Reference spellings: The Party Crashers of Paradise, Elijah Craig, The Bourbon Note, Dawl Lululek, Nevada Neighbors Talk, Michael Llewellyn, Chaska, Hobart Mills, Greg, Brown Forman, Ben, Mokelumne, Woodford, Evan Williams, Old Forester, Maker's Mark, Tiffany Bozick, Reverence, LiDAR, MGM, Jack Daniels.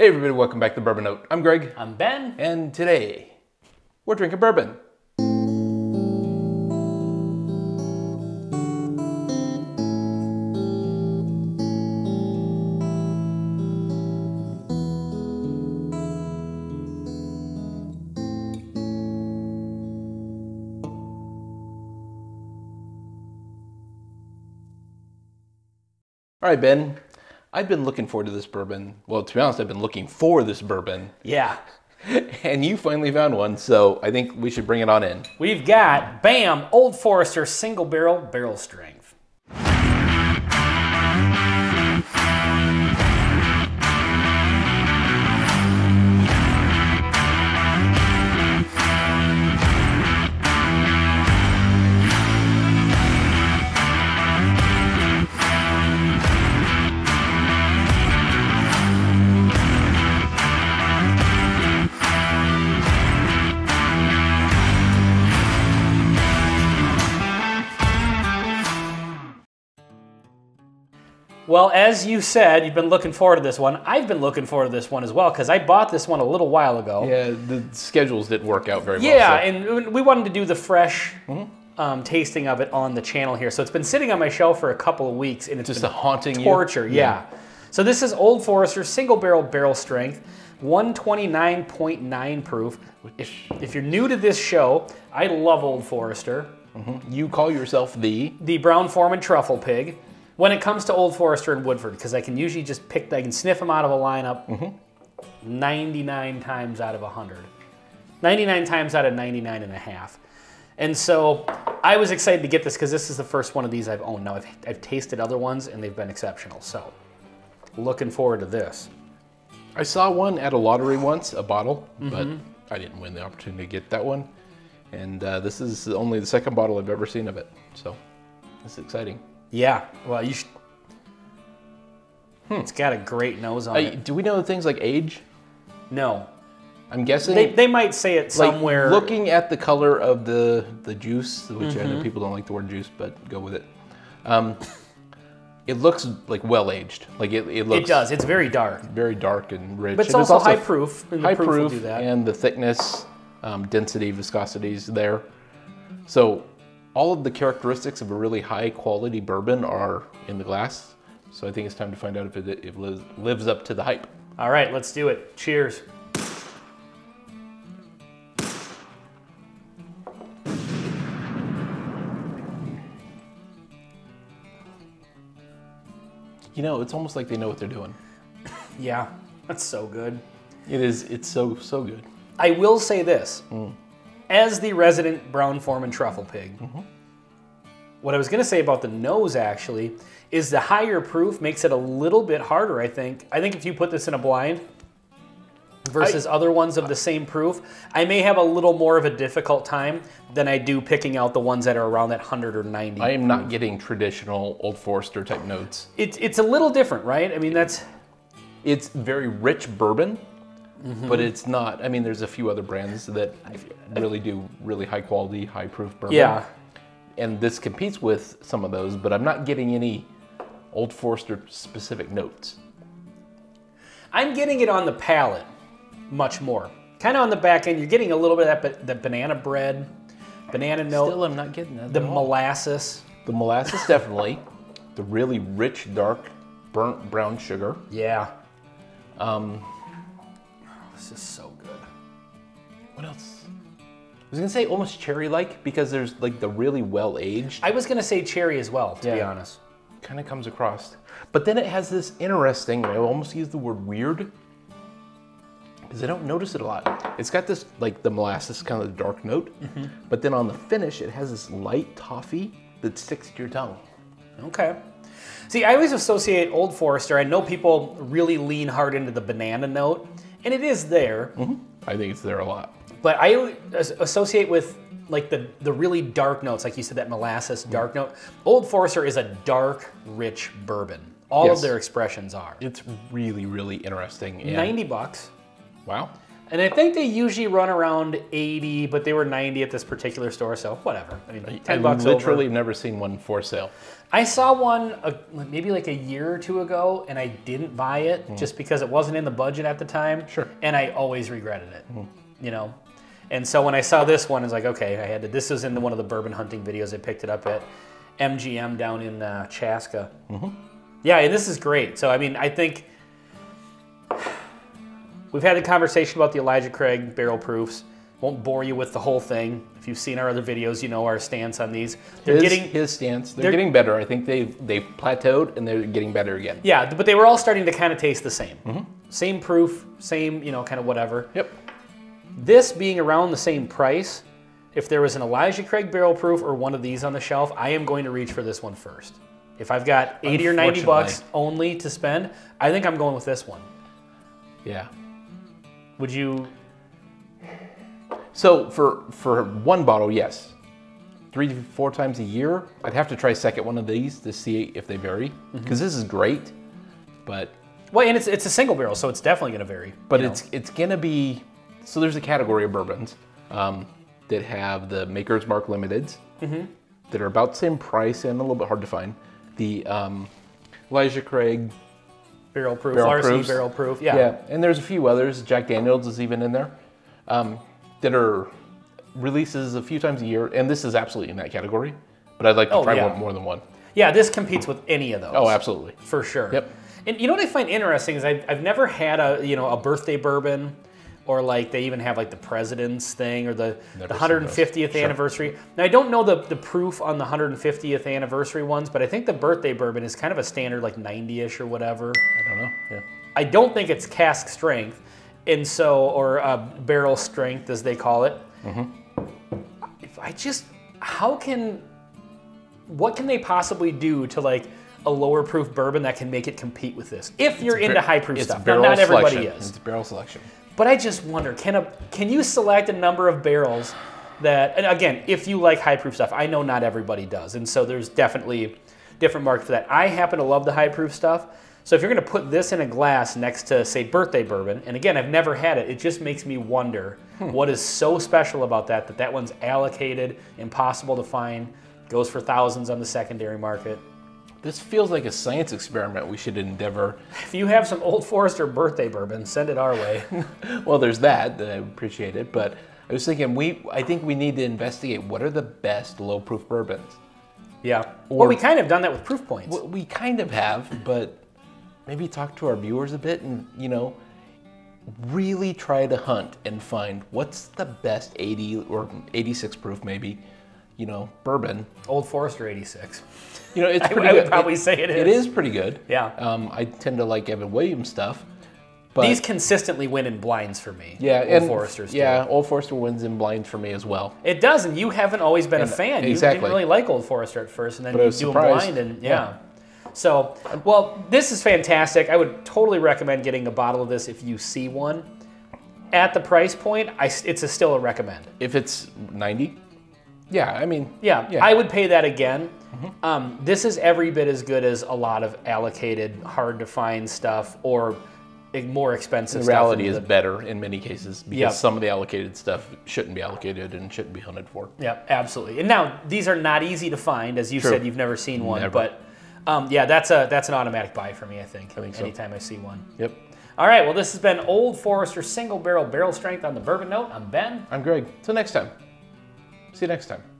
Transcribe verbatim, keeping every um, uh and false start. Hey everybody, welcome back to The Bourbon Note. I'm Greg. I'm Ben. And today, we're drinking bourbon. All right, Ben. I've been looking forward to this bourbon. Well, to be honest, I've been looking for this bourbon. Yeah. And you finally found one, so I think we should bring it on in. We've got, bam, Old Forester Single Barrel Barrel Strength. Well, as you said, you've been looking forward to this one. I've been looking forward to this one as well because I bought this one a little while ago. Yeah, the schedules didn't work out very well. Yeah, so. And we wanted to do the fresh mm-hmm. um, tasting of it on the channel here. So it's been sitting on my shelf for a couple of weeks and it's just been a haunting torture. You? Yeah. yeah. So this is Old Forester Single Barrel Barrel Strength, one twenty-nine point nine proof. If, if you're new to this show, I love Old Forester. Mm-hmm. You call yourself the? The Brown Forman Truffle Pig. When it comes to Old Forester and Woodford, because I can usually just pick, I can sniff them out of a lineup mm-hmm. ninety-nine times out of one hundred. ninety-nine times out of ninety-nine and a half. And so I was excited to get this because this is the first one of these I've owned. Now I've, I've tasted other ones and they've been exceptional. So looking forward to this. I saw one at a lottery once, a bottle, mm-hmm. but I didn't win the opportunity to get that one. And uh, this is only the second bottle I've ever seen of it. So it's exciting. Yeah, well, you should. Hmm. It's got a great nose on uh, it. Do we know things like age? No. I'm guessing. They, they might say it somewhere. Like looking at the color of the, the juice, which mm-hmm. I know people don't like the word juice, but go with it. Um, it looks like well-aged. Like it, it looks. It does. It's very dark. Very dark and rich. But it's, and also, it's also high proof. And high proof, proof do that. And the thickness, um, density, viscosity is there. So. All of the characteristics of a really high quality bourbon are in the glass. So I think it's time to find out if it, if it lives up to the hype. All right, let's do it. Cheers. You know, it's almost like they know what they're doing. Yeah, that's so good. It is, it's so, so good. I will say this. Mm. As the resident Brown Forman Truffle Pig, mm-hmm. what I was going to say about the nose, actually, is the higher proof makes it a little bit harder, I think. I think if you put this in a blind versus I, other ones of the same proof, I may have a little more of a difficult time than I do picking out the ones that are around that one hundred or ninety. I am proof. Not getting traditional Old Forester type notes. It, it's a little different, right? I mean, that's... It's very rich bourbon. Mm-hmm. But it's not, I mean, there's a few other brands that really do really high quality, high proof bourbon. Yeah. And this competes with some of those, but I'm not getting any Old Forester specific notes. I'm getting it on the palate much more. Kind of on the back end, you're getting a little bit of that, that banana bread, banana note. Still, I'm not getting that. The molasses. The molasses, definitely. The really rich, dark, burnt brown sugar. Yeah. Um... This is so good. What else? I was gonna say almost cherry-like because there's like the really well-aged. I was gonna say cherry as well, to yeah. be honest. Kind of comes across. But then it has this interesting, I almost use the word weird, because I don't notice it a lot. It's got this, like the molasses, kind of the dark note, mm-hmm. but then on the finish, it has this light toffee that sticks to your tongue. Okay. See, I always associate Old Forester, I know people really lean hard into the banana note, and it is there. Mm-hmm. I think it's there a lot. But I associate with like the, the really dark notes, like you said, that molasses dark mm-hmm. note. Old Forester is a dark, rich bourbon. All yes. of their expressions are. It's really, really interesting. And ninety bucks. Wow. And I think they usually run around eighty, but they were ninety at this particular store, so whatever. I mean, ten bucks over. I've literally never seen one for sale. I saw one uh, maybe like a year or two ago, and I didn't buy it mm. just because it wasn't in the budget at the time. Sure. And I always regretted it, mm. you know? And so when I saw this one, it's like, okay, I had to, this was in the, one of the bourbon hunting videos. I picked it up at M G M down in uh, Chaska. Mm-hmm. Yeah, and this is great. So, I mean, I think... We've had a conversation about the Elijah Craig barrel proofs. Won't bore you with the whole thing. If you've seen our other videos, you know our stance on these. They're his, getting his stance. They're, they're getting better. I think they've they've plateaued and they're getting better again. Yeah, but they were all starting to kind of taste the same. Mm-hmm. Same proof, same, you know, kind of whatever. Yep. This being around the same price, if there was an Elijah Craig barrel proof or one of these on the shelf, I am going to reach for this one first. If I've got eighty or ninety bucks only to spend, I think I'm going with this one. Yeah. Would you? So for for one bottle, yes. Three to four times a year, I'd have to try a second one of these to see if they vary. Because mm-hmm. this is great, but well, and it's it's a single barrel, so it's definitely going to vary. But it's know. it's going to be so. There's a category of bourbons um, that have the Maker's Mark Limiteds mm-hmm. that are about the same price and a little bit hard to find. The um, Elijah Craig. Barrel proof, R C barrel proof, yeah. Yeah, and there's a few others. Jack Daniels is even in there um, that are releases a few times a year, and this is absolutely in that category. But I'd like to oh, try yeah. one, more than one. Yeah, this competes with any of those. Oh, absolutely, for sure. Yep. And you know what I find interesting is I've, I've never had a you know a birthday bourbon, or like they even have like the president's thing or the, the one hundred fiftieth sure. anniversary. Now I don't know the, the proof on the one hundred fiftieth anniversary ones, but I think the birthday bourbon is kind of a standard like ninety-ish or whatever. I don't know, yeah. I don't think it's cask strength, and so, or uh, barrel strength as they call it. Mm-hmm. If I just, how can, what can they possibly do to like a lower proof bourbon that can make it compete with this? If you're into high proof stuff, now, not everybody selection. is. It's barrel selection. But I just wonder, can a can you select a number of barrels that, and again, if you like high proof stuff, I know not everybody does, and so there's definitely different market for that. I happen to love the high proof stuff, so if you're gonna put this in a glass next to, say, birthday bourbon, and again, I've never had it, it just makes me wonder hmm. what is so special about that, that that one's allocated, impossible to find, goes for thousands on the secondary market. This feels like a science experiment we should endeavor. If you have some Old Forester birthday bourbon, send it our way. Well, there's that, I appreciate it, but I was thinking, we, I think we need to investigate what are the best low-proof bourbons. Yeah, or, well, we kind of done that with proof points. Well, we kind of have, but maybe talk to our viewers a bit and, you know, really try to hunt and find what's the best eighty or eighty-six proof maybe, you know, bourbon. Old Forester eighty-six. You know, it's pretty I, I would good. probably it, say it is. It is pretty good. Yeah. Um, I tend to like Evan Williams stuff. But these consistently win in blinds for me. Yeah, Old and Forester's yeah, do. Old Forester wins in blinds for me as well. It does, and you haven't always been and, a fan. Exactly. You didn't really like Old Forester at first, and then but you do a blind, and yeah. yeah. So, well, this is fantastic. I would totally recommend getting a bottle of this if you see one. At the price point, I, it's a still a recommend. If it's ninety. Yeah, I mean, yeah, yeah, I would pay that again. Mm-hmm. um, this is every bit as good as a lot of allocated, hard to find stuff or more expensive stuff. The reality is better in many cases because yep. some of the allocated stuff shouldn't be allocated and shouldn't be hunted for. Yeah, absolutely. And now these are not easy to find, as you True. said, you've never seen one, never. but um, yeah, that's a that's an automatic buy for me. I think, I think so. Anytime I see one. Yep. All right. Well, this has been Old Forester Single Barrel Barrel Strength on the Bourbon Note. I'm Ben. I'm Greg. Till next time. See you next time.